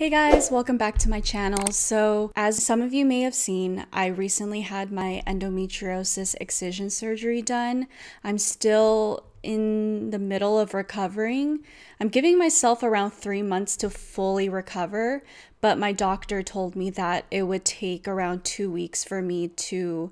Hey guys, welcome back to my channel. So as some of you may have seen, I recently had my endometriosis excision surgery done. I'm still in the middle of recovering. I'm giving myself around 3 months to fully recover, but my doctor told me that it would take around 2 weeks for me to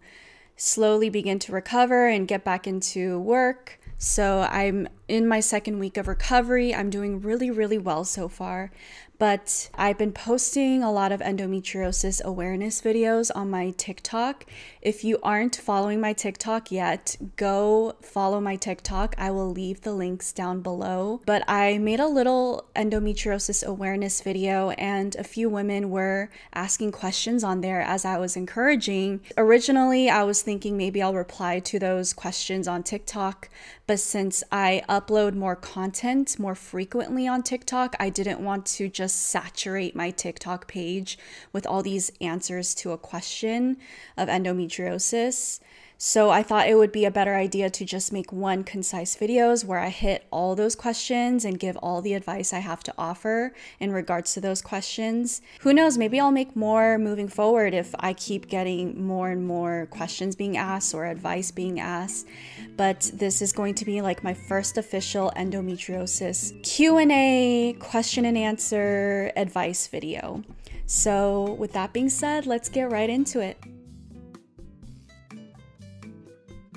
slowly begin to recover and get back into work. So I'm in my second week of recovery. I'm doing really, really well so far, but I've been posting a lot of endometriosis awareness videos on my TikTok. If you aren't following my TikTok yet, go follow my TikTok. I will leave the links down below. But I made a little endometriosis awareness video and a few women were asking questions on there as I was encouraging. Originally, I was thinking maybe I'll reply to those questions on TikTok, but since I upload more content more frequently on TikTok, I didn't want to just saturate my TikTok page with all these answers to a question of endometriosis. So I thought it would be a better idea to just make one concise videos where I hit all those questions and give all the advice I have to offer in regards to those questions. Who knows, maybe I'll make more moving forward if I keep getting more and more questions being asked or advice being asked. But this is going to be like my first official endometriosis Q&A, question and answer, advice video. So with that being said, let's get right into it.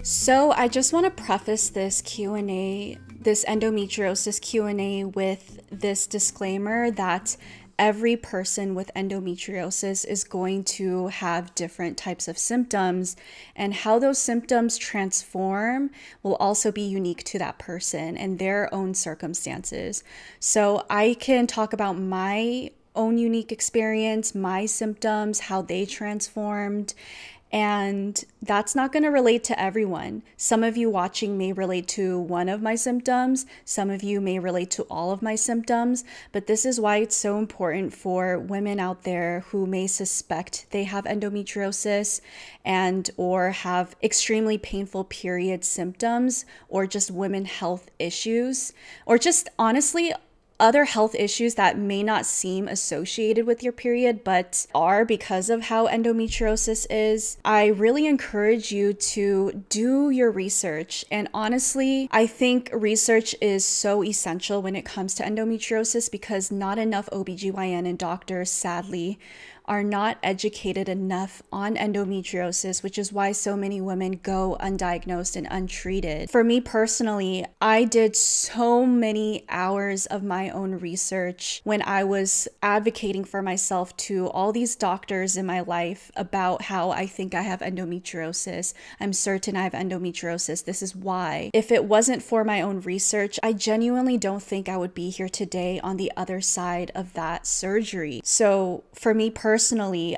So I just want to preface this Q&A, this endometriosis Q&A with this disclaimer that every person with endometriosis is going to have different types of symptoms, and how those symptoms transform will also be unique to that person and their own circumstances. So I can talk about my own unique experience, my symptoms, how they transformed, and that's not going to relate to everyone. Some of you watching may relate to one of my symptoms. Some of you may relate to all of my symptoms, but this is why it's so important for women out there who may suspect they have endometriosis and or have extremely painful period symptoms, or just women health issues, or just honestly, other health issues that may not seem associated with your period, but are because of how endometriosis is. I really encourage you to do your research. And honestly, I think research is so essential when it comes to endometriosis because not enough OBGYN and doctors, sadly, are not educated enough on endometriosis, which is why so many women go undiagnosed and untreated. For me personally, I did so many hours of my own research when I was advocating for myself to all these doctors in my life about how I think I have endometriosis. I'm certain I have endometriosis. This is why. If it wasn't for my own research, I genuinely don't think I would be here today on the other side of that surgery. So for me personally,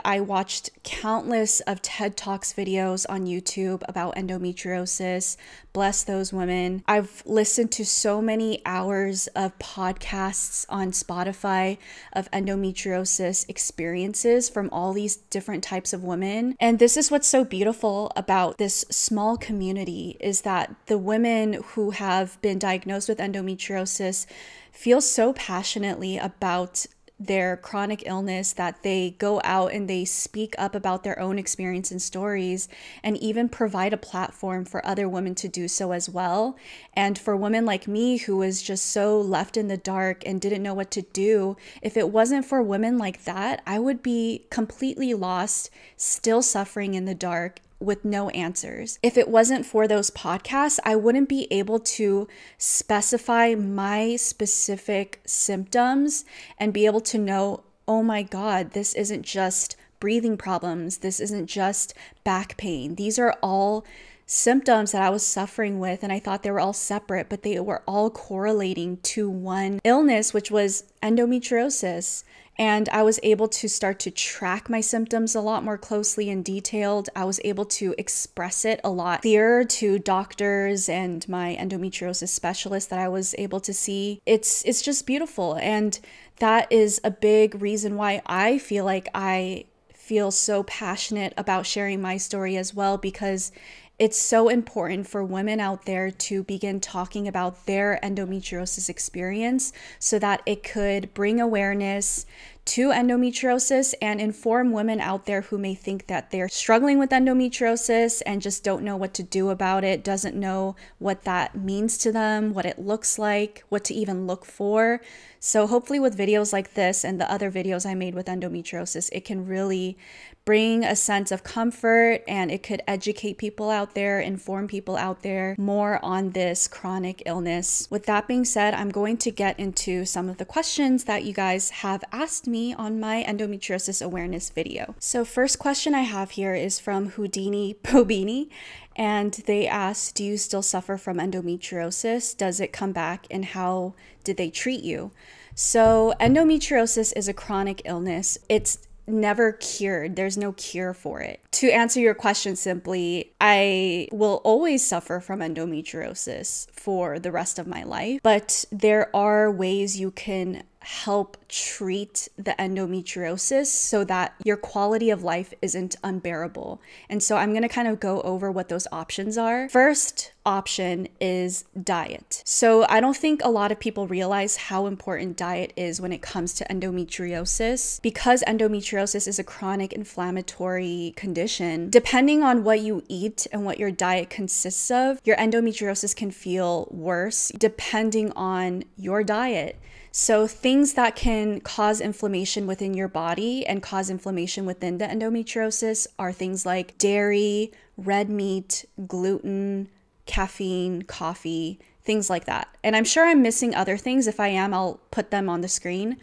I watched countless of TED Talks videos on YouTube about endometriosis. Bless those women. I've listened to so many hours of podcasts on Spotify of endometriosis experiences from all these different types of women. And this is what's so beautiful about this small community is that the women who have been diagnosed with endometriosis feel so passionately about their chronic illness that they go out and they speak up about their own experience and stories, and even provide a platform for other women to do so as well. And for women like me who was just so left in the dark and didn't know what to do, if it wasn't for women like that, I would be completely lost, still suffering in the dark with no answers. If it wasn't for those podcasts, I wouldn't be able to specify my specific symptoms and be able to know, oh my God, this isn't just breathing problems. This isn't just back pain. These are all symptoms that I was suffering with, and I thought they were all separate, but they were all correlating to one illness, which was endometriosis. And I was able to start to track my symptoms a lot more closely and detailed. I was able to express it a lot clearer to doctors and my endometriosis specialist that I was able to see. It's just beautiful. And that is a big reason why I feel like I feel so passionate about sharing my story as well, because it's so important for women out there to begin talking about their endometriosis experience so that it could bring awareness to endometriosis and inform women out there who may think that they're struggling with endometriosis and just don't know what to do about it, doesn't know what that means to them, what it looks like, what to even look for. So hopefully with videos like this and the other videos I made with endometriosis, it can really bring a sense of comfort, and it could educate people out there, inform people out there more on this chronic illness. With that being said, I'm going to get into some of the questions that you guys have asked me on my endometriosis awareness video. So first question I have here is from Houdini Bobini, and they asked, do you still suffer from endometriosis? Does it come back, and how did they treat you? So endometriosis is a chronic illness. It's never cured. There's no cure for it. To answer your question simply, I will always suffer from endometriosis for the rest of my life, but there are ways you can help treat the endometriosis so that your quality of life isn't unbearable. And so I'm going to kind of go over what those options are. First option is diet. So I don't think a lot of people realize how important diet is when it comes to endometriosis, because endometriosis is a chronic inflammatory condition. Depending on what you eat and what your diet consists of, your endometriosis can feel worse depending on your diet. So things that can cause inflammation within your body and cause inflammation within the endometriosis are things like dairy, red meat, gluten, caffeine, coffee, things like that. And I'm sure I'm missing other things. If I am, I'll put them on the screen.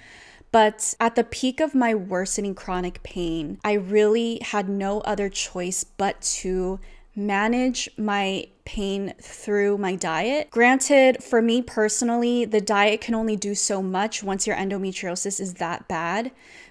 But at the peak of my worsening chronic pain, I really had no other choice but to manage my pain through my diet. Granted, for me personally, the diet can only do so much once your endometriosis is that bad.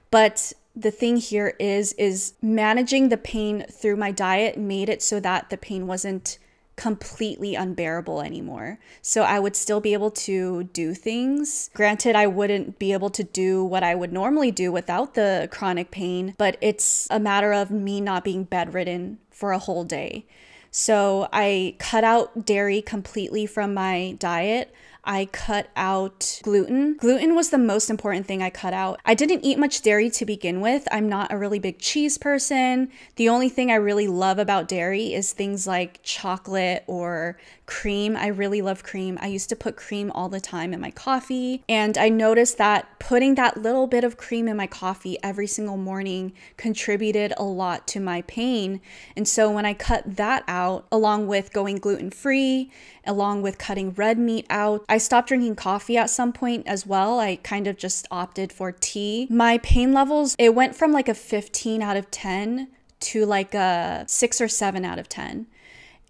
But the thing here is managing the pain through my diet made it so that the pain wasn't completely unbearable anymore. So I would still be able to do things. Granted, I wouldn't be able to do what I would normally do without the chronic pain, but it's a matter of me not being bedridden for a whole day. So I cut out dairy completely from my diet. I cut out gluten. Gluten was the most important thing I cut out. I didn't eat much dairy to begin with. I'm not a really big cheese person. The only thing I really love about dairy is things like chocolate or cream. I really love cream. I used to put cream all the time in my coffee. And I noticed that putting that little bit of cream in my coffee every single morning contributed a lot to my pain. And so when I cut that out, along with going gluten-free, along with cutting red meat out, I stopped drinking coffee at some point as well. I kind of just opted for tea. My pain levels, it went from like a 15 out of 10 to like a 6 or 7 out of 10.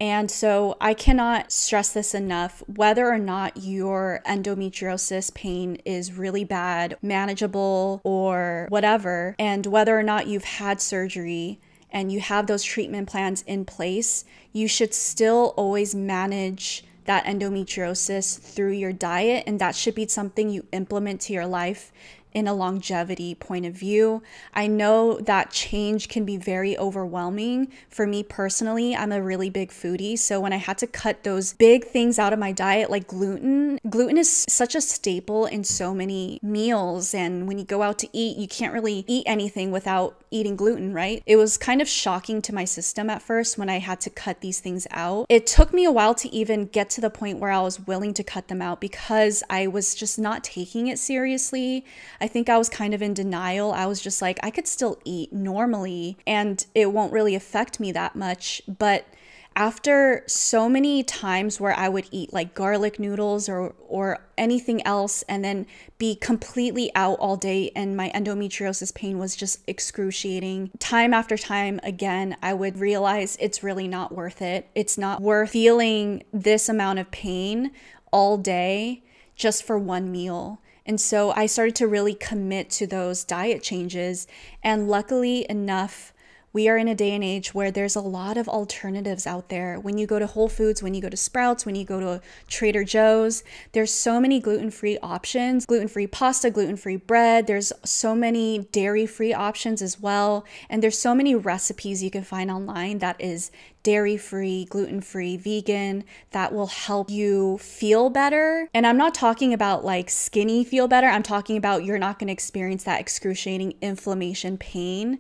And so I cannot stress this enough. Whether or not your endometriosis pain is really bad, manageable, or whatever, and whether or not you've had surgery and you have those treatment plans in place, you should still always manage that endometriosis through your diet, and that should be something you implement to your life in a longevity point of view. I know that change can be very overwhelming. For me personally, I'm a really big foodie, so when I had to cut those big things out of my diet, like gluten is such a staple in so many meals, and when you go out to eat, you can't really eat anything without eating gluten, right? It was kind of shocking to my system at first when I had to cut these things out. It took me a while to even get to the point where I was willing to cut them out, because I was just not taking it seriously. I think I was kind of in denial. I was just like, I could still eat normally and it won't really affect me that much. But after so many times where I would eat like garlic noodles or anything else and then be completely out all day, and my endometriosis pain was just excruciating, time after time again, I would realize it's really not worth it. It's not worth feeling this amount of pain all day just for one meal. And so I started to really commit to those diet changes. And luckily enough, We are in a day and age where there's a lot of alternatives out there. When you go to Whole Foods, when you go to Sprouts, when you go to Trader Joe's, there's so many gluten-free options, gluten-free pasta, gluten-free bread. There's so many dairy-free options as well. And there's so many recipes you can find online that is dairy-free, gluten-free, vegan, that will help you feel better. And I'm not talking about like skinny feel better. I'm talking about you're not going to experience that excruciating inflammation pain.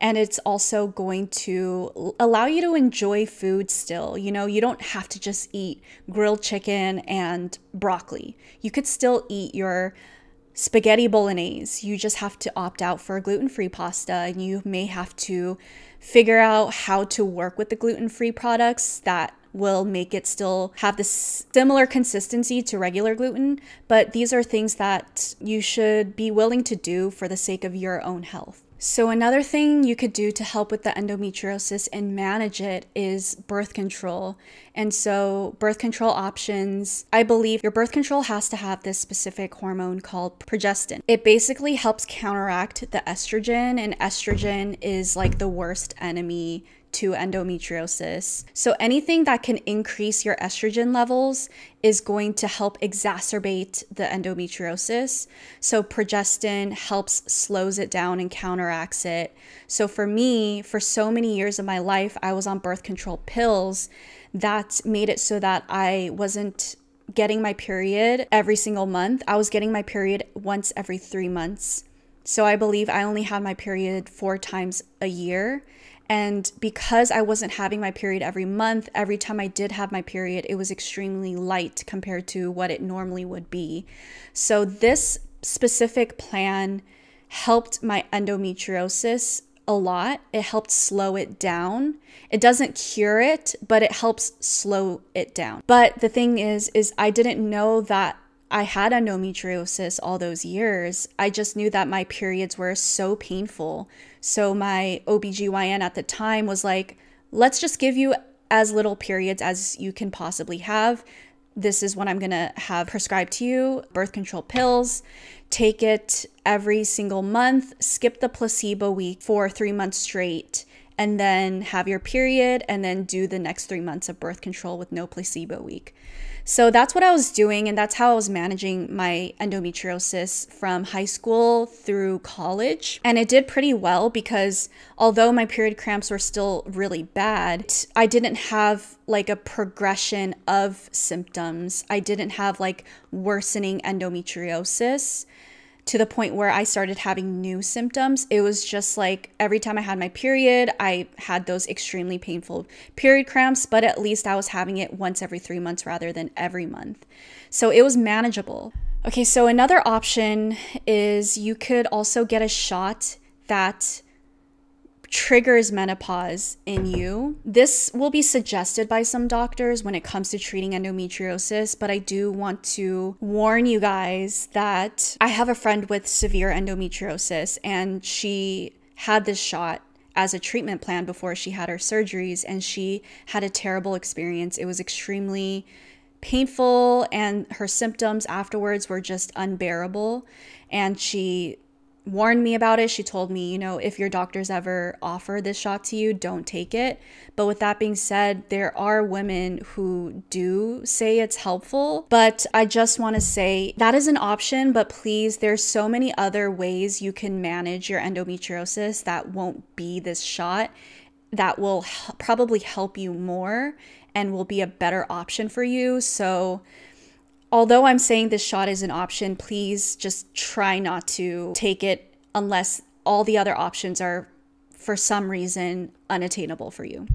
And it's also going to allow you to enjoy food still. You know, you don't have to just eat grilled chicken and broccoli. You could still eat your spaghetti bolognese. You just have to opt out for gluten-free pasta, and you may have to figure out how to work with the gluten-free products that will make it still have this similar consistency to regular gluten. But these are things that you should be willing to do for the sake of your own health. So another thing you could do to help with the endometriosis and manage it is birth control. And so birth control options, I believe your birth control has to have this specific hormone called progestin. It basically helps counteract the estrogen, and estrogen is like the worst enemy to endometriosis. So anything that can increase your estrogen levels is going to help exacerbate the endometriosis. So progestin helps slows it down and counteracts it. So for me, for so many years of my life, I was on birth control pills that made it so that I wasn't getting my period every single month. I was getting my period once every 3 months. So I believe I only had my period 4 times a year. And because I wasn't having my period every month, every time I did have my period, it was extremely light compared to what it normally would be. So this specific plan helped my endometriosis a lot. It helped slow it down. It doesn't cure it, but it helps slow it down. But the thing is I didn't know that I had endometriosis all those years. I just knew that my periods were so painful. So my OBGYN at the time was like, let's just give you as little periods as you can possibly have. This is what I'm gonna have prescribed to you, birth control pills. Take it every single month, skip the placebo week for 3 months straight, and then have your period, and then do the next 3 months of birth control with no placebo week. So that's what I was doing, and that's how I was managing my endometriosis from high school through college. And it did pretty well because although my period cramps were still really bad, I didn't have like a progression of symptoms. I didn't have like worsening endometriosis to the point where I started having new symptoms. It was just like every time I had my period, I had those extremely painful period cramps, but at least I was having it once every 3 months rather than every month. So it was manageable. Okay, so another option is you could also get a shot that triggers menopause in you. This will be suggested by some doctors when it comes to treating endometriosis, but I do want to warn you guys that I have a friend with severe endometriosis, and she had this shot as a treatment plan before she had her surgeries, and she had a terrible experience. It was extremely painful, and her symptoms afterwards were just unbearable, and she warned me about it. She told me, you know, if your doctors ever offer this shot to you, don't take it. But with that being said, there are women who do say it's helpful, but I just want to say that is an option, but please, there's so many other ways you can manage your endometriosis that won't be this shot that will probably help you more and will be a better option for you. So although I'm saying this shot is an option, please just try not to take it unless all the other options are for some reason unattainable for you.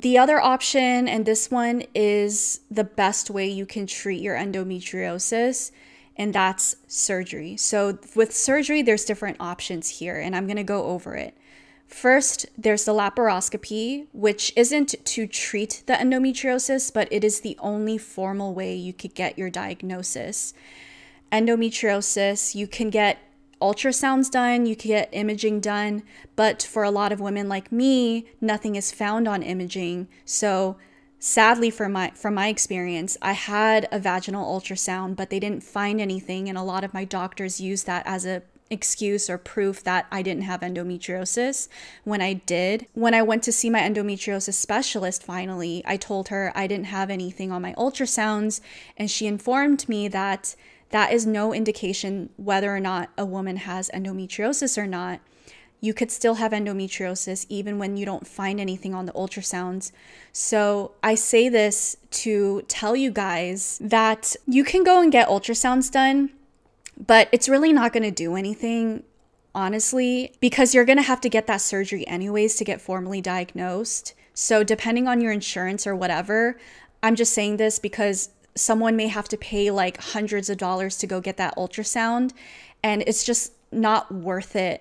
The other option, and this one is the best way you can treat your endometriosis, and that's surgery. So with surgery, there's different options here, and I'm gonna go over it. First, there's the laparoscopy, which isn't to treat the endometriosis, but it is the only formal way you could get your diagnosis. Endometriosis, you can get ultrasounds done, you can get imaging done, but for a lot of women like me, nothing is found on imaging. So sadly, from my experience, I had a vaginal ultrasound, but they didn't find anything, and a lot of my doctors used that as a excuse or proof that I didn't have endometriosis when I did. When I went to see my endometriosis specialist finally, I told her I didn't have anything on my ultrasounds, and she informed me that that is no indication whether or not a woman has endometriosis or not. You could still have endometriosis even when you don't find anything on the ultrasounds. So I say this to tell you guys that you can go and get ultrasounds done, but it's really not going to do anything, honestly, because you're going to have to get that surgery anyways to get formally diagnosed. So depending on your insurance or whatever, I'm just saying this because someone may have to pay like hundreds of dollars to go get that ultrasound, and it's just not worth it,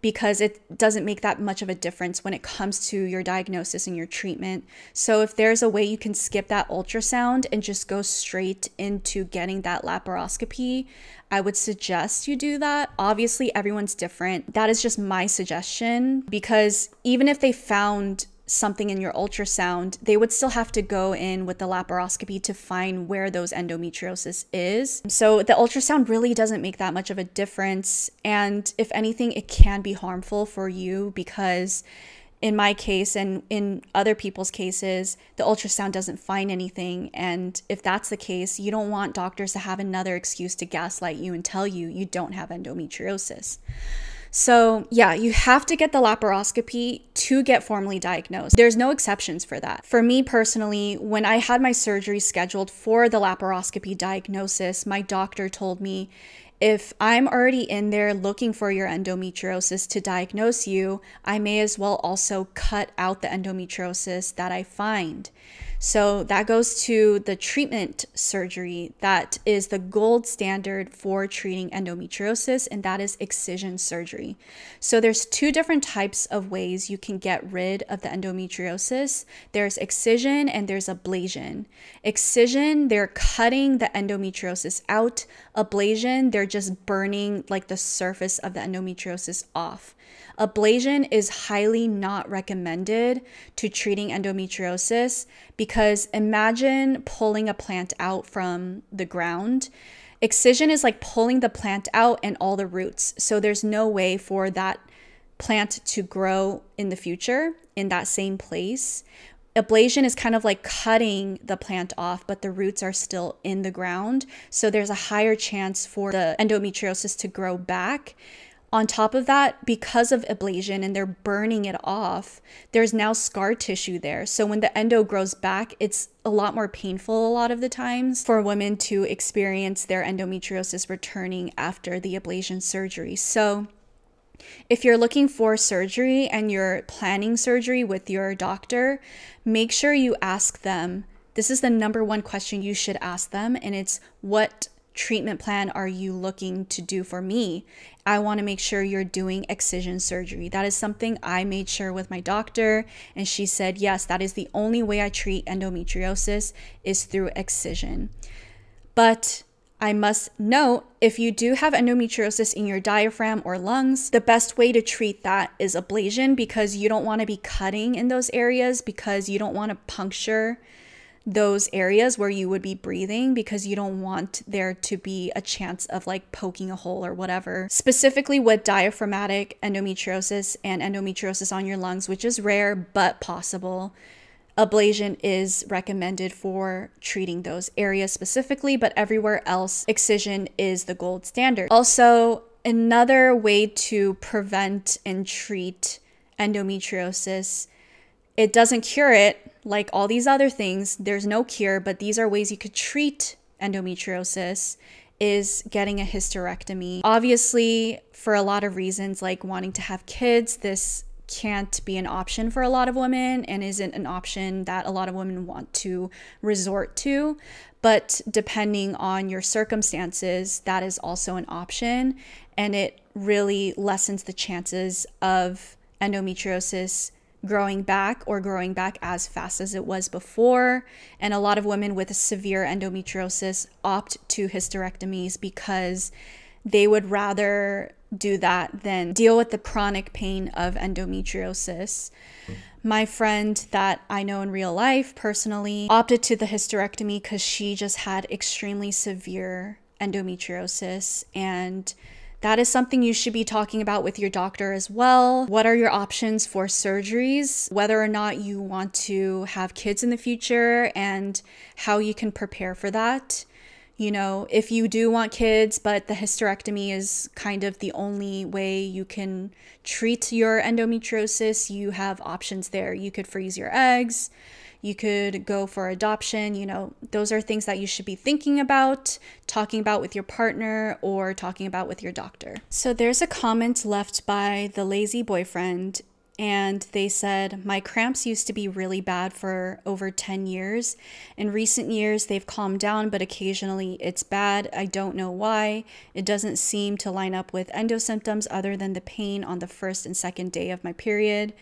because it doesn't make that much of a difference when it comes to your diagnosis and your treatment. So if there's a way you can skip that ultrasound and just go straight into getting that laparoscopy, I would suggest you do that. Obviously, everyone's different. That is just my suggestion, because even if they found something in your ultrasound, they would still have to go in with the laparoscopy to find where those endometriosis is. So the ultrasound really doesn't make that much of a difference. And if anything, it can be harmful for you, because in my case and in other people's cases, the ultrasound doesn't find anything. And if that's the case, you don't want doctors to have another excuse to gaslight you and tell you you don't have endometriosis. So yeah, you have to get the laparoscopy to get formally diagnosed. There's no exceptions for that. For me personally, when I had my surgery scheduled for the laparoscopy diagnosis, my doctor told me, if I'm already in there looking for your endometriosis to diagnose you, I may as well also cut out the endometriosis that I find. So that goes to the treatment surgery that is the gold standard for treating endometriosis, and that is excision surgery. So there's two different types of ways you can get rid of the endometriosis. There's excision and there's ablation. Excision, they're cutting the endometriosis out. Ablation, they're just burning like the surface of the endometriosis off. Ablation is highly not recommended to treating endometriosis, because imagine pulling a plant out from the ground. Excision is like pulling the plant out and all the roots. So there's no way for that plant to grow in the future in that same place. Ablation is kind of like cutting the plant off, but the roots are still in the ground. So there's a higher chance for the endometriosis to grow back. On top of that, because of ablation and they're burning it off, there's now scar tissue there. So when the endo grows back, it's a lot more painful a lot of the times for women to experience their endometriosis returning after the ablation surgery. So if you're looking for surgery and you're planning surgery with your doctor, make sure you ask them. This is the number one question you should ask them, and it's, what treatment plan are you looking to do for me? I want to make sure you're doing excision surgery. That is something I made sure with my doctor, and she said, yes, that is the only way I treat endometriosis is through excision. But I must note, if you do have endometriosis in your diaphragm or lungs, the best way to treat that is ablation, because you don't want to be cutting in those areas, because you don't want to puncture those areas where you would be breathing, because you don't want there to be a chance of like poking a hole or whatever. Specifically with diaphragmatic endometriosis and endometriosis on your lungs, which is rare but possible, ablation is recommended for treating those areas specifically, but everywhere else, excision is the gold standard. Also, another way to prevent and treat endometriosis, it doesn't cure it. Like all these other things, there's no cure, but these are ways you could treat endometriosis, is getting a hysterectomy. Obviously, for a lot of reasons, like wanting to have kids, this can't be an option for a lot of women and isn't an option that a lot of women want to resort to. But depending on your circumstances, that is also an option, and it really lessens the chances of endometriosis growing back or growing back as fast as it was before. And a lot of women with severe endometriosis opt to hysterectomies because they would rather do that than deal with the chronic pain of endometriosis. My friend that I know in real life personally opted to the hysterectomy because she just had extremely severe endometriosis, and That is something you should be talking about with your doctor as well. What are your options for surgeries? Whether or not you want to have kids in the future and how you can prepare for that. You know, if you do want kids, but the hysterectomy is kind of the only way you can treat your endometriosis, you have options there. You could freeze your eggs. You could go for adoption. You know, those are things that you should be thinking about, talking about with your partner, or talking about with your doctor. So there's a comment left by the lazy boyfriend, and they said, "My cramps used to be really bad for over 10 years. In recent years, they've calmed down, but occasionally it's bad. I don't know why. It doesn't seem to line up with endo symptoms other than the pain on the first and second day of my period.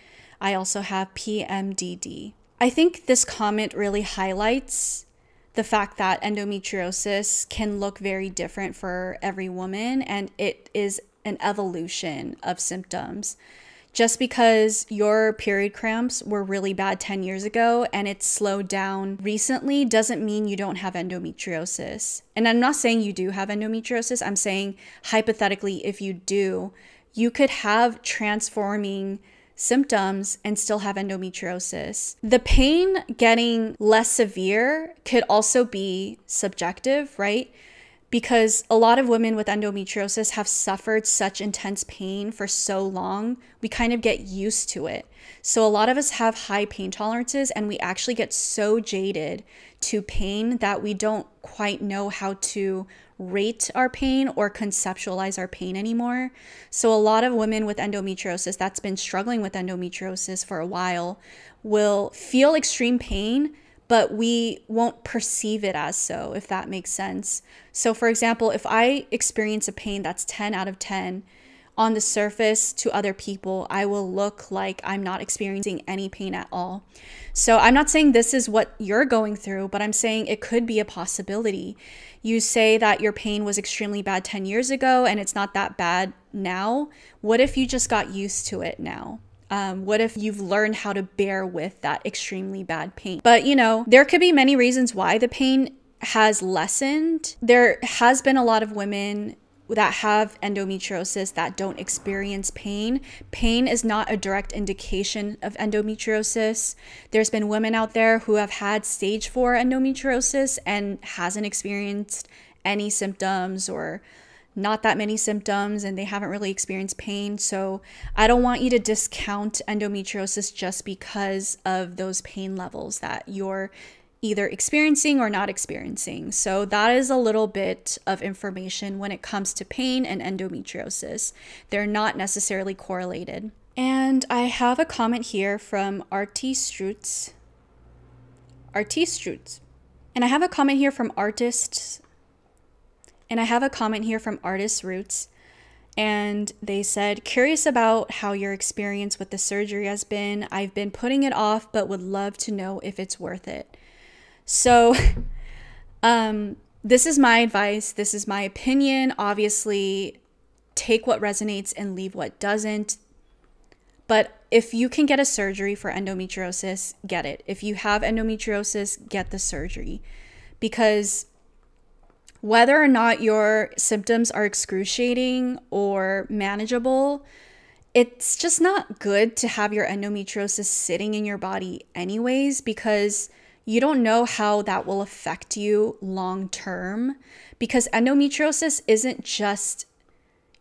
I also have PMDD." I think this comment really highlights the fact that endometriosis can look very different for every woman, and it is an evolution of symptoms. Just because your period cramps were really bad 10 years ago and it's slowed down recently doesn't mean you don't have endometriosis. And I'm not saying you do have endometriosis. I'm saying hypothetically, if you do, you could have transforming symptoms and still have endometriosis. The pain getting less severe could also be subjective, right? Because a lot of women with endometriosis have suffered such intense pain for so long, we kind of get used to it. So a lot of us have high pain tolerances, and we actually get so jaded to pain that we don't quite know how to rate our pain or conceptualize our pain anymore. So a lot of women with endometriosis that's been struggling with endometriosis for a while will feel extreme pain, but we won't perceive it as so, if that makes sense. So for example, if I experience a pain that's 10 out of 10, on the surface to other people, I will look like I'm not experiencing any pain at all. So I'm not saying this is what you're going through, but I'm saying it could be a possibility. You say that your pain was extremely bad 10 years ago and it's not that bad now. What if you just got used to it now? What if you've learned how to bear with that extremely bad pain? But you know, there could be many reasons why the pain has lessened. There has been a lot of women that have endometriosis that don't experience pain. Pain is not a direct indication of endometriosis. There's been women out there who have had stage 4 endometriosis and hasn't experienced any symptoms or not that many symptoms, and they haven't really experienced pain. So I don't want you to discount endometriosis just because of those pain levels that you're either experiencing or not experiencing. So that is a little bit of information when it comes to pain and endometriosis. They're not necessarily correlated. And I have a comment here from Artist Roots, and they said, "Curious about how your experience with the surgery has been. I've been putting it off, but would love to know if it's worth it." So this is my advice. This is my opinion. Obviously, take what resonates and leave what doesn't. But if you can get a surgery for endometriosis, get it. If you have endometriosis, get the surgery. Because whether or not your symptoms are excruciating or manageable, it's just not good to have your endometriosis sitting in your body anyways, because you don't know how that will affect you long term. Because endometriosis isn't just,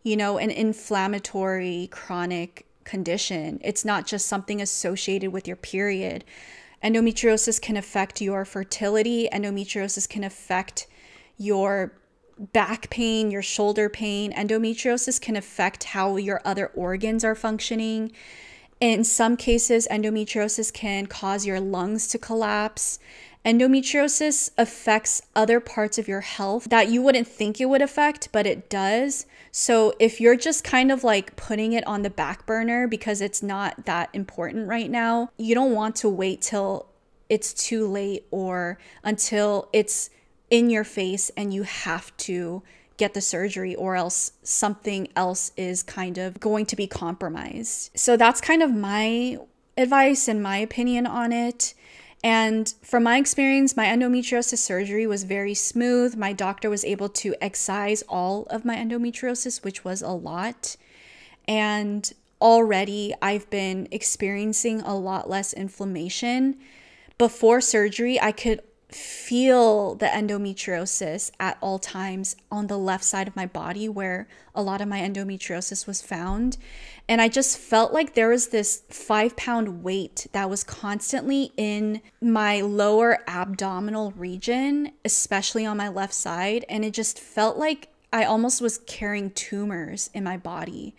you know, an inflammatory chronic condition. It's not just something associated with your period. Endometriosis can affect your fertility. Endometriosis can affect your back pain, your shoulder pain. Endometriosis can affect how your other organs are functioning. In some cases, endometriosis can cause your lungs to collapse. Endometriosis affects other parts of your health that you wouldn't think it would affect, but it does. So if you're just kind of like putting it on the back burner because it's not that important right now, you don't want to wait till it's too late or until it's in your face and you have to get the surgery, or else something else is kind of going to be compromised. So that's kind of my advice and my opinion on it. And from my experience, my endometriosis surgery was very smooth. My doctor was able to excise all of my endometriosis, which was a lot. And already I've been experiencing a lot less inflammation. Before surgery, I could feel the endometriosis at all times on the left side of my body where a lot of my endometriosis was found. And I just felt like there was this 5-pound weight that was constantly in my lower abdominal region, especially on my left side. And it just felt like I almost was carrying tumors in my body.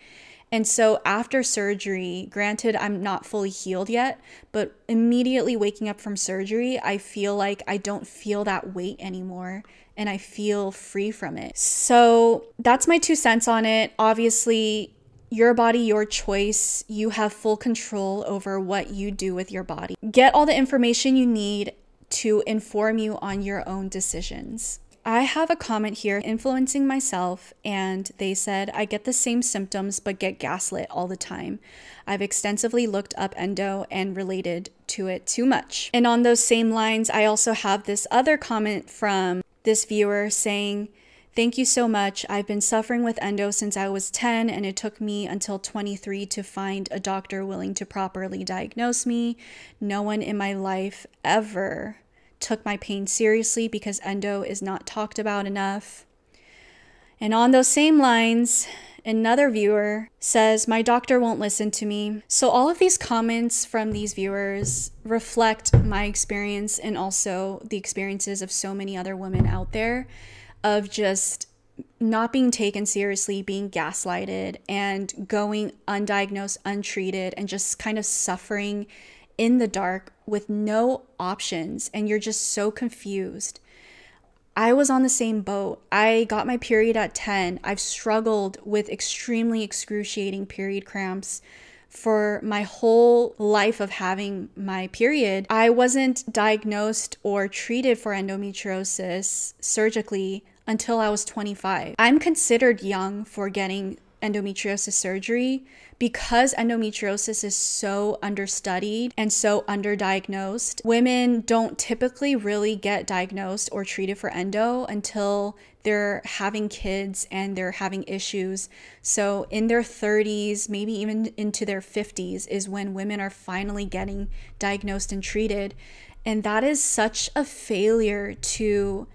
And so after surgery, granted, I'm not fully healed yet, but immediately waking up from surgery, I feel like I don't feel that weight anymore and I feel free from it. So that's my 2 cents on it. Obviously, your body, your choice. You have full control over what you do with your body. Get all the information you need to inform you on your own decisions. I have a comment here, influencing myself, and they said, I get the same symptoms but get gaslit all the time. I've extensively looked up endo and related to it too much. And on those same lines, I also have this other comment from this viewer saying, thank you so much. I've been suffering with endo since I was 10, and it took me until 23 to find a doctor willing to properly diagnose me. No one in my life ever took my pain seriously because endo is not talked about enough. And on those same lines, another viewer says, my doctor won't listen to me. So all of these comments from these viewers reflect my experience and also the experiences of so many other women out there of just not being taken seriously, being gaslighted and going undiagnosed, untreated, and just kind of suffering in the dark with no options, and you're just so confused. I was on the same boat. I got my period at 10. I've struggled with extremely excruciating period cramps for my whole life of having my period. I wasn't diagnosed or treated for endometriosis surgically until I was 25. I'm considered young for getting endometriosis surgery because endometriosis is so understudied and so underdiagnosed. Women don't typically really get diagnosed or treated for endo until they're having kids and they're having issues. So in their 30s, maybe even into their 50s is when women are finally getting diagnosed and treated. And that is such a failure to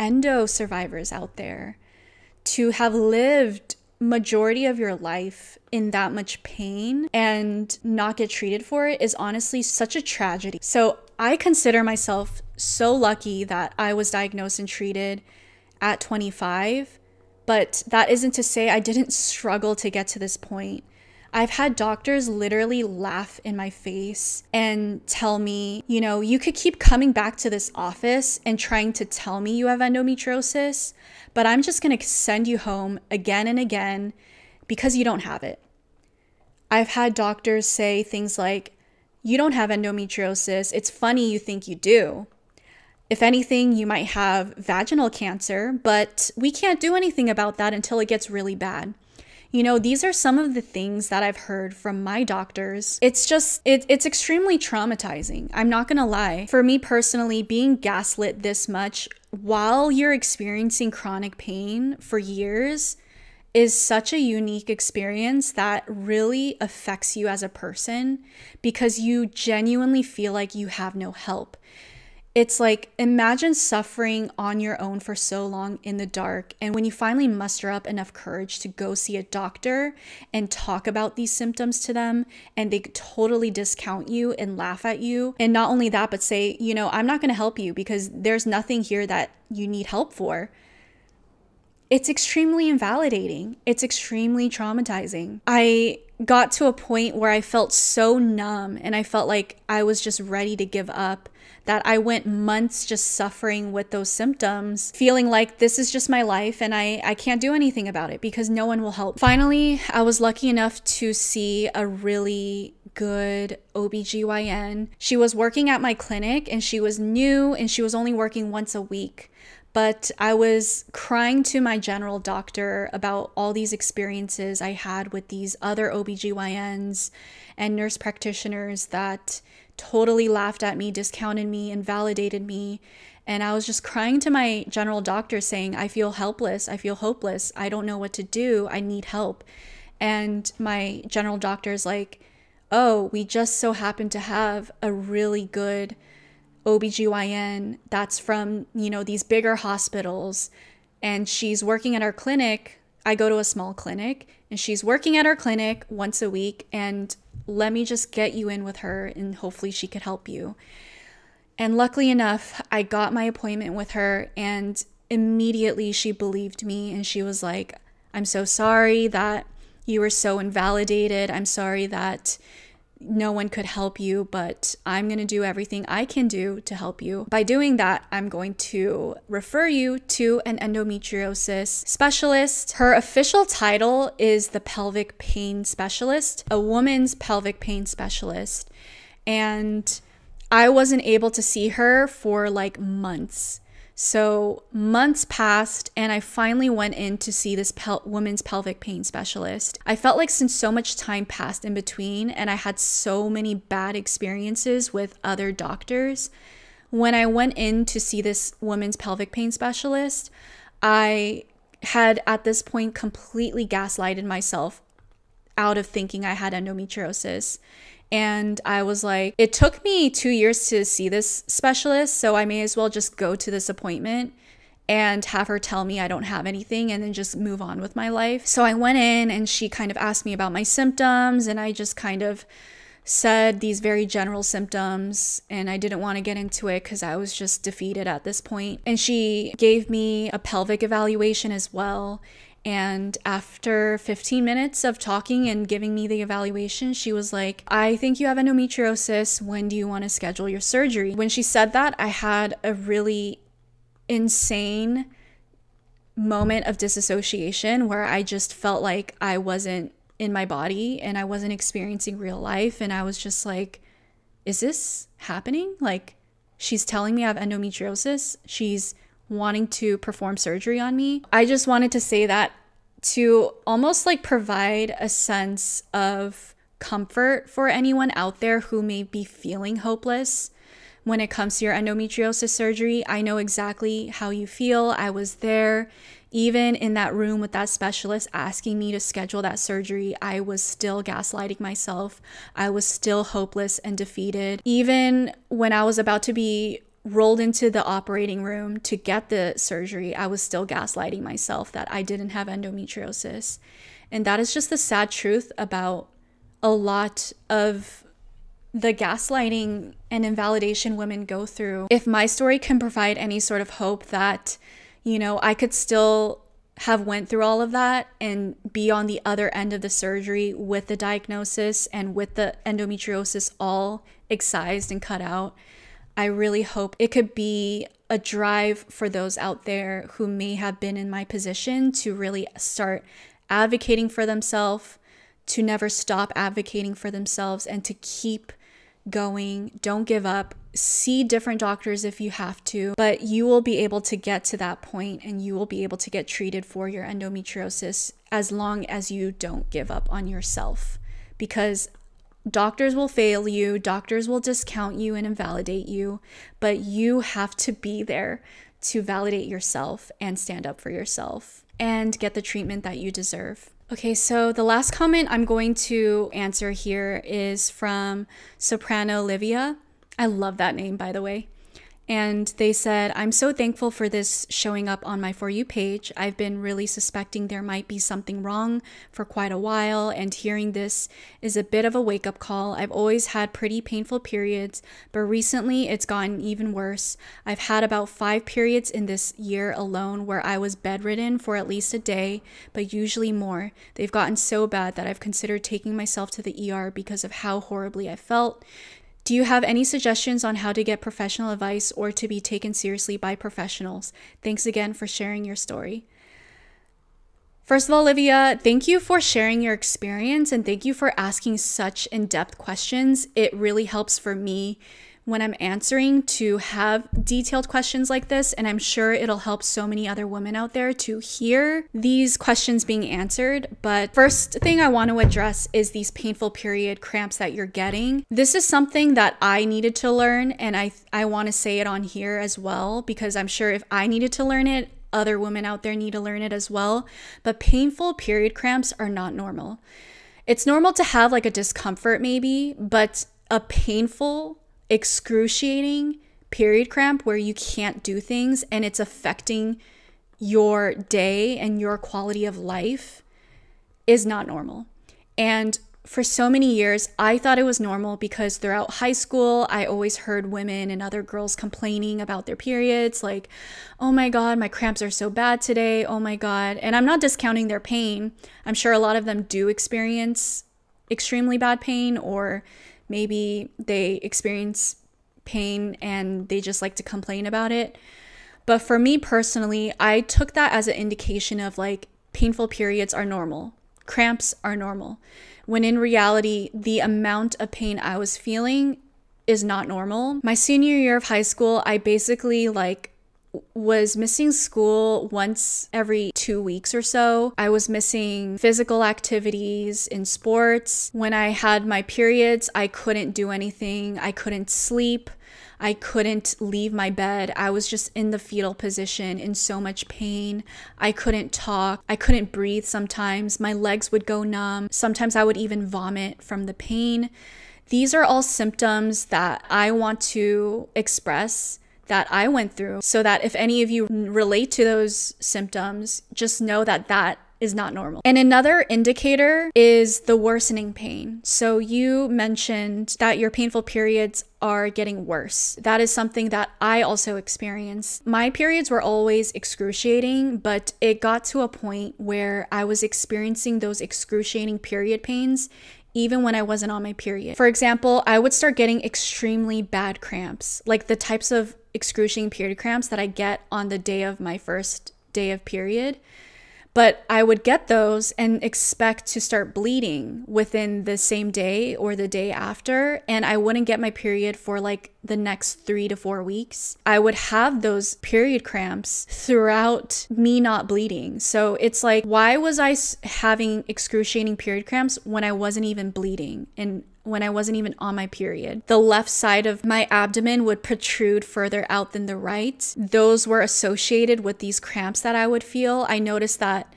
endo survivors out there, to have lived majority of your life in that much pain and not get treated for it is honestly such a tragedy. So I consider myself so lucky that I was diagnosed and treated at 25, but that isn't to say I didn't struggle to get to this point. I've had doctors literally laugh in my face and tell me, you know, you could keep coming back to this office and trying to tell me you have endometriosis, but I'm just going to send you home again and again because you don't have it. I've had doctors say things like, you don't have endometriosis. It's funny you think you do. If anything, you might have vaginal cancer, but we can't do anything about that until it gets really bad. You know, these are some of the things that I've heard from my doctors. It's just, it's extremely traumatizing. I'm not gonna lie. For me personally, being gaslit this much while you're experiencing chronic pain for years is such a unique experience that really affects you as a person because you genuinely feel like you have no help. It's like, imagine suffering on your own for so long in the dark. And when you finally muster up enough courage to go see a doctor and talk about these symptoms to them, and they totally discount you and laugh at you. And not only that, but say, you know, I'm not going to help you because there's nothing here that you need help for. It's extremely invalidating. It's extremely traumatizing. I got to a point where I felt so numb and I felt like I was just ready to give up, that I went months just suffering with those symptoms, feeling like this is just my life and I can't do anything about it because no one will help. Finally, I was lucky enough to see a really good OBGYN. She was working at my clinic and she was new and she was only working once a week. But I was crying to my general doctor about all these experiences I had with these other OBGYNs and nurse practitioners that totally laughed at me, discounted me, invalidated me. And I was just crying to my general doctor saying, I feel helpless, I feel hopeless, I don't know what to do, I need help. And my general doctor's like, oh, we just so happen to have a really good OBGYN that's from, you know, these bigger hospitals, and she's working at our clinic. I go to a small clinic, and she's working at our clinic once a week, and let me just get you in with her and hopefully she could help you. And luckily enough, I got my appointment with her, and immediately she believed me, and she was like, I'm so sorry that you were so invalidated. I'm sorry that no one could help you, but I'm going to do everything I can do to help you. By doing that, I'm going to refer you to an endometriosis specialist. Her official title is the pelvic pain specialist, a woman's pelvic pain specialist. And I wasn't able to see her for like months. So months passed, and I finally went in to see this woman's pelvic pain specialist. I felt like since so much time passed in between and I had so many bad experiences with other doctors, when I went in to see this woman's pelvic pain specialist, I had at this point completely gaslighted myself out of thinking I had endometriosis. And I was like, it took me 2 years to see this specialist, so I may as well just go to this appointment and have her tell me I don't have anything and then just move on with my life. So I went in, and she kind of asked me about my symptoms, and I just kind of said these very general symptoms, and I didn't want to get into it because I was just defeated at this point. And she gave me a pelvic evaluation as well. And after 15 minutes of talking and giving me the evaluation, she was like, I think you have endometriosis. When do you want to schedule your surgery? When she said that, I had a really insane moment of disassociation where I just felt like I wasn't in my body and I wasn't experiencing real life. And I was just like, is this happening? Like, she's telling me I have endometriosis. She's wanting to perform surgery on me. I just wanted to say that to almost like provide a sense of comfort for anyone out there who may be feeling hopeless when it comes to your endometriosis surgery. I know exactly how you feel. I was there, even in that room with that specialist asking me to schedule that surgery. I was still gaslighting myself. I was still hopeless and defeated. Even when I was about to be rolled into the operating room to get the surgery, I was still gaslighting myself that I didn't have endometriosis. And that is just the sad truth about a lot of the gaslighting and invalidation women go through. If my story can provide any sort of hope that, you know, I could still have went through all of that and be on the other end of the surgery with the diagnosis and with the endometriosis all excised and cut out, I really hope it could be a drive for those out there who may have been in my position to really start advocating for themselves, to never stop advocating for themselves, and to keep going. Don't give up. See different doctors if you have to, but you will be able to get to that point and you will be able to get treated for your endometriosis as long as you don't give up on yourself, because doctors will fail you, doctors will discount you and invalidate you, but you have to be there to validate yourself and stand up for yourself and get the treatment that you deserve. Okay, so the last comment I'm going to answer here is from Soprano Olivia. I love that name, by the way. And they said, I'm so thankful for this showing up on my For You page. I've been really suspecting there might be something wrong for quite a while, and hearing this is a bit of a wake-up call. I've always had pretty painful periods, but recently it's gotten even worse. I've had about 5 periods in this year alone where I was bedridden for at least a day, but usually more. They've gotten so bad that I've considered taking myself to the ER because of how horribly I felt. Do you have any suggestions on how to get professional advice or to be taken seriously by professionals? Thanks again for sharing your story. First of all, Olivia, thank you for sharing your experience and thank you for asking such in-depth questions. It really helps for me when I'm answering to have detailed questions like this, and I'm sure it'll help so many other women out there to hear these questions being answered. But first thing I want to address is these painful period cramps that you're getting. This is something that I needed to learn, and I want to say it on here as well, because I'm sure if I needed to learn it, other women out there need to learn it as well. But painful period cramps are not normal. It's normal to have like a discomfort maybe, but a painful, excruciating period cramp where you can't do things and it's affecting your day and your quality of life is not normal. And for so many years, I thought it was normal because throughout high school, I always heard women and other girls complaining about their periods, like, oh my God, my cramps are so bad today. Oh my God. And I'm not discounting their pain. I'm sure a lot of them do experience extremely bad pain, or maybe they experience pain and they just like to complain about it. But for me personally, I took that as an indication of like painful periods are normal. Cramps are normal, when in reality, the amount of pain I was feeling is not normal. My senior year of high school, I basically like was missing school once every 2 weeks or so. I was missing physical activities in sports. When I had my periods, I couldn't do anything. I couldn't sleep. I couldn't leave my bed. I was just in the fetal position in so much pain. I couldn't talk. I couldn't breathe sometimes. My legs would go numb. Sometimes I would even vomit from the pain. These are all symptoms that I want to express that I went through, so that if any of you relate to those symptoms, just know that that is not normal. And another indicator is the worsening pain. So you mentioned that your painful periods are getting worse. That is something that I also experienced. My periods were always excruciating, but it got to a point where I was experiencing those excruciating period pains even when I wasn't on my period. For example, I would start getting extremely bad cramps, like the types of excruciating period cramps that I get on the day of my first day of period. But I would get those and expect to start bleeding within the same day or the day after, and I wouldn't get my period for like the next 3 to 4 weeks. I would have those period cramps throughout me not bleeding. So it's like, why was I having excruciating period cramps when I wasn't even bleeding and when I wasn't even on my period? The left side of my abdomen would protrude further out than the right. Those were associated with these cramps that I would feel. I noticed that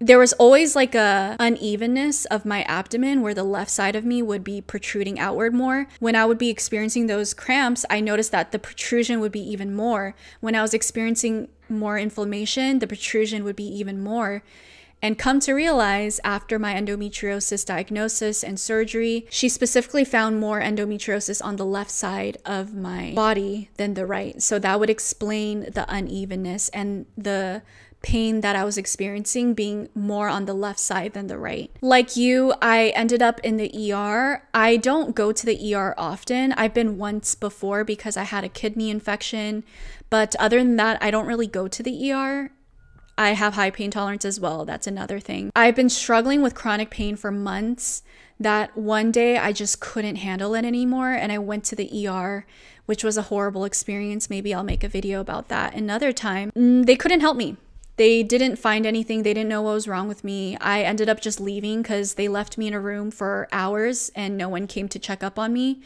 there was always like an unevenness of my abdomen where the left side of me would be protruding outward more. When I would be experiencing those cramps, I noticed that the protrusion would be even more. When I was experiencing more inflammation, the protrusion would be even more. And come to realize after my endometriosis diagnosis and surgery, she specifically found more endometriosis on the left side of my body than the right. So that would explain the unevenness and the pain that I was experiencing being more on the left side than the right. Like you, I ended up in the ER. I don't go to the ER often. I've been once before because I had a kidney infection, but other than that, I don't really go to the ER. I have high pain tolerance as well. That's another thing. I've been struggling with chronic pain for months that one day I just couldn't handle it anymore. And I went to the ER, which was a horrible experience. Maybe I'll make a video about that another time. They couldn't help me. They didn't find anything. They didn't know what was wrong with me. I ended up just leaving because they left me in a room for hours and no one came to check up on me.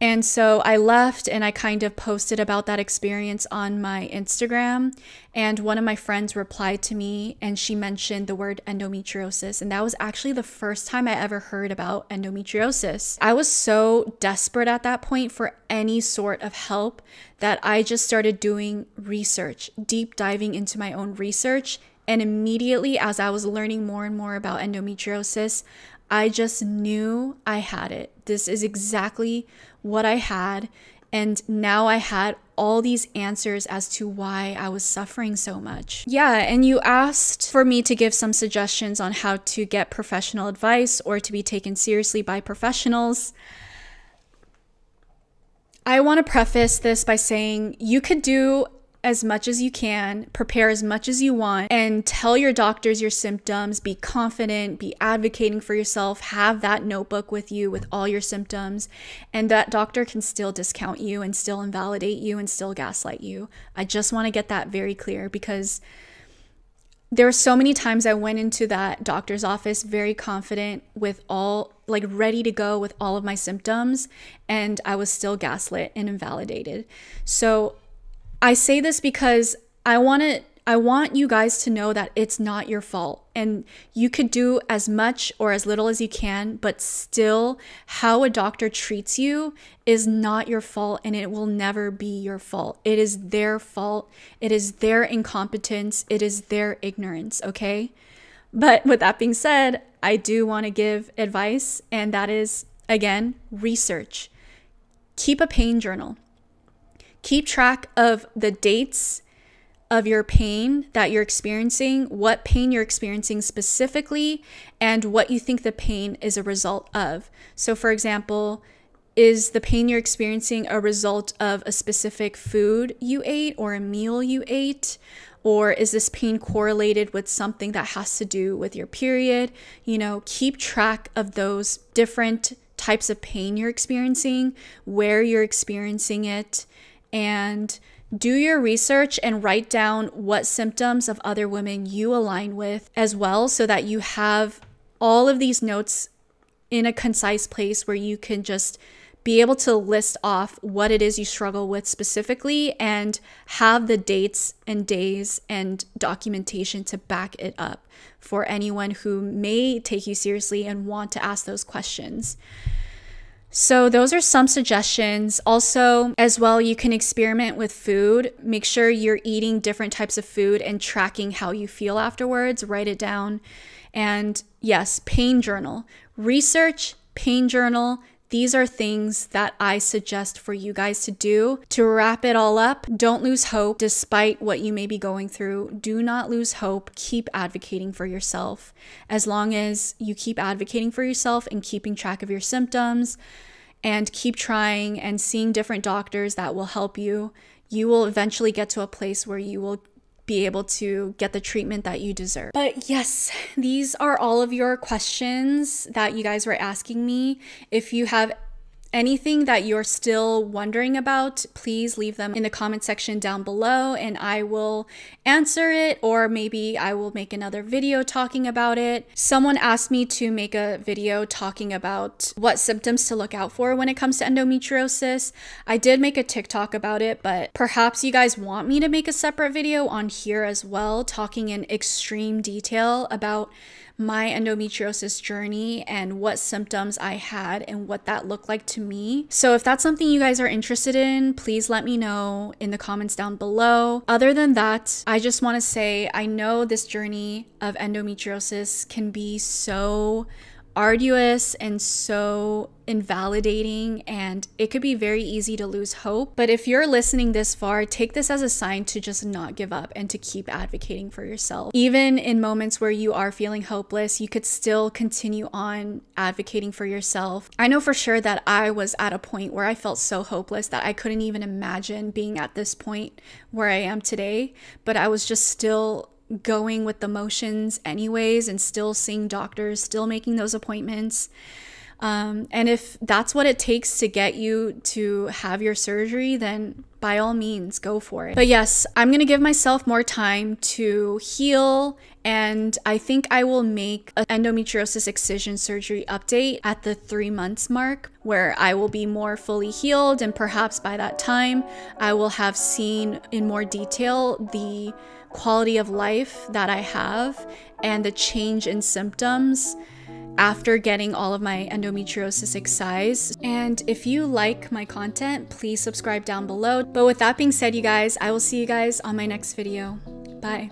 And so I left and I kind of posted about that experience on my Instagram, and one of my friends replied to me and she mentioned the word endometriosis, and that was actually the first time I ever heard about endometriosis. I was so desperate at that point for any sort of help that I just started doing research, deep diving into my own research, and immediately as I was learning more and more about endometriosis, I just knew I had it. This is exactly what I had. And now I had all these answers as to why I was suffering so much. Yeah, and you asked for me to give some suggestions on how to get professional advice or to be taken seriously by professionals. I want to preface this by saying you could do as much as you can, prepare as much as you want, and tell your doctors your symptoms. Be confident, be advocating for yourself, have that notebook with you with all your symptoms, and that doctor can still discount you and still invalidate you and still gaslight you. I just want to get that very clear, because there were so many times I went into that doctor's office very confident with all, like, ready to go with all of my symptoms, and I was still gaslit and invalidated. So I say this because I want you guys to know that it's not your fault, and you could do as much or as little as you can, but still how a doctor treats you is not your fault, and it will never be your fault. It is their fault. It is their incompetence. It is their ignorance, okay? But with that being said, I do want to give advice, and that is, again, research. Keep a pain journal. Keep track of the dates of your pain that you're experiencing, what pain you're experiencing specifically, and what you think the pain is a result of. So for example, is the pain you're experiencing a result of a specific food you ate or a meal you ate? Or is this pain correlated with something that has to do with your period? You know, keep track of those different types of pain you're experiencing, where you're experiencing it, and do your research and write down what symptoms of other women you align with as well, so that you have all of these notes in a concise place where you can just be able to list off what it is you struggle with specifically and have the dates and days and documentation to back it up for anyone who may take you seriously and want to ask those questions. So those are some suggestions. Also, as well, you can experiment with food. Make sure you're eating different types of food and tracking how you feel afterwards. Write it down. And yes, pain journal. Research, pain journal. These are things that I suggest for you guys to do. To wrap it all up, don't lose hope despite what you may be going through. Do not lose hope. Keep advocating for yourself. As long as you keep advocating for yourself and keeping track of your symptoms and keep trying and seeing different doctors that will help you, you will eventually get to a place where you will be able to get the treatment that you deserve. But yes, these are all of your questions that you guys were asking me. If you have anything that you're still wondering about, please leave them in the comment section down below and I will answer it, or maybe I will make another video talking about it. Someone asked me to make a video talking about what symptoms to look out for when it comes to endometriosis. I did make a TikTok about it, but perhaps you guys want me to make a separate video on here as well, talking in extreme detail about my endometriosis journey and what symptoms I had and what that looked like to me. So if that's something you guys are interested in, please let me know in the comments down below. Other than that, I just want to say, I know this journey of endometriosis can be so arduous and so invalidating, and it could be very easy to lose hope. But if you're listening this far, take this as a sign to just not give up and to keep advocating for yourself. Even in moments where you are feeling hopeless, you could still continue on advocating for yourself. I know for sure that I was at a point where I felt so hopeless that I couldn't even imagine being at this point where I am today, but I was just still going with the motions anyways, and still seeing doctors, still making those appointments. And if that's what it takes to get you to have your surgery, then by all means, go for it. But yes, I'm gonna give myself more time to heal, and I think I will make an endometriosis excision surgery update at the 3 months mark, where I will be more fully healed, and perhaps by that time, I will have seen in more detail the quality of life that I have and the change in symptoms after getting all of my endometriosis excised. And if you like my content, please subscribe down below. But with that being said, you guys, I will see you guys on my next video. Bye.